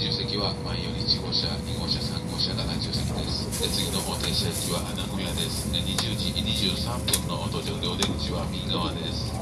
重席は前より1号車、2号車、3号車が70席です。で次の停車駅は穴小屋です。20時23分の途上でお出口は右側です。